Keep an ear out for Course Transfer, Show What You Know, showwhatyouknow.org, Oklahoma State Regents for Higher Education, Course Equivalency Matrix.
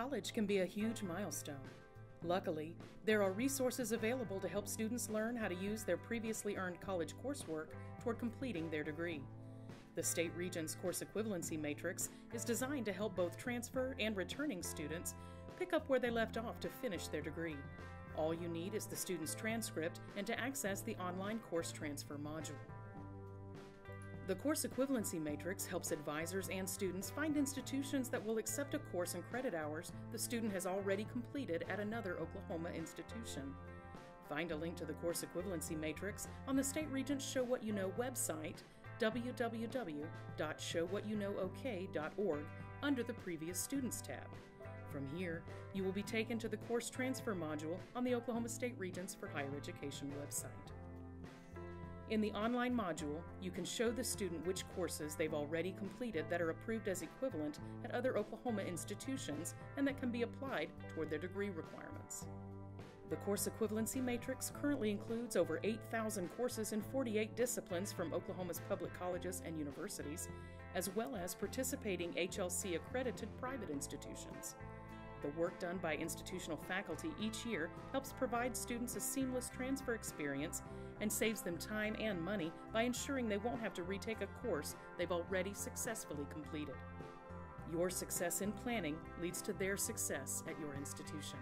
college can be a huge milestone. Luckily, there are resources available to help students learn how to use their previously earned college coursework toward completing their degree. The State Regents Course Equivalency Matrix is designed to help both transfer and returning students pick up where they left off to finish their degree. All you need is the student's transcript and to access the online Course Transfer module. The Course Equivalency Matrix helps advisors and students find institutions that will accept a course and credit hours the student has already completed at another Oklahoma institution. Find a link to the Course Equivalency Matrix on the State Regents Show What You Know website, www.showwhatyouknowok.org, under the Previous Students tab. From here, you will be taken to the Course Transfer module on the Oklahoma State Regents for Higher Education website. In the online module, you can show the student which courses they've already completed that are approved as equivalent at other Oklahoma institutions and that can be applied toward their degree requirements. The Course Equivalency Matrix currently includes over 8,000 courses in 48 disciplines from Oklahoma's public colleges and universities, as well as participating HLC-accredited private institutions. The work done by institutional faculty each year helps provide students a seamless transfer experience and saves them time and money by ensuring they won't have to retake a course they've already successfully completed. Your success in planning leads to their success at your institution.